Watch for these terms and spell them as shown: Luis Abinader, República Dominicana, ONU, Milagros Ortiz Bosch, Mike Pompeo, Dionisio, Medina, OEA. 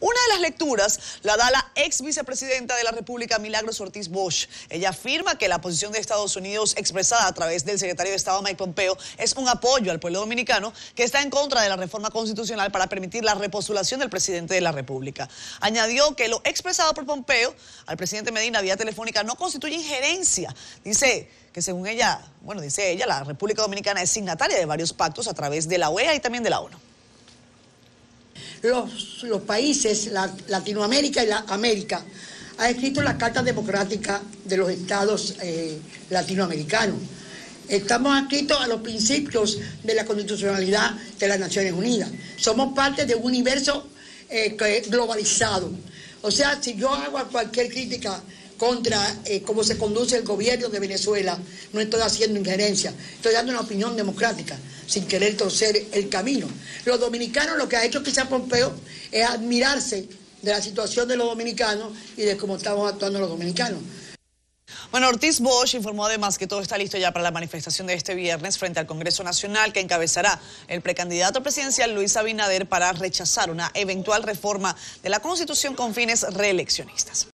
Una de las lecturas la da la ex vicepresidenta de la República, Milagros Ortiz Bosch. Ella afirma que la posición de Estados Unidos expresada a través del secretario de Estado Mike Pompeo es un apoyo al pueblo dominicano que está en contra de la reforma constitucional para permitir la repostulación del presidente de la República. Añadió que lo expresado por Pompeo al presidente Medina vía telefónica no constituye injerencia. Dice que según ella, la República Dominicana es signataria de varios pactos a través de la OEA y también de la ONU. Los países, Latinoamérica y la América, ha escrito la Carta Democrática de los Estados Latinoamericanos. Estamos adscritos a los principios de la constitucionalidad de las Naciones Unidas. Somos parte de un universo globalizado. O sea, si yo hago cualquier crítica contra cómo se conduce el gobierno de Venezuela, no estoy haciendo injerencia, estoy dando una opinión democrática, sin querer torcer el camino. Los dominicanos, lo que ha hecho quizá Pompeo es admirarse de la situación de los dominicanos y de cómo estamos actuando los dominicanos. Bueno, Ortiz Bosch informó además que todo está listo ya para la manifestación de este viernes frente al Congreso Nacional que encabezará el precandidato presidencial Luis Abinader para rechazar una eventual reforma de la Constitución con fines reeleccionistas.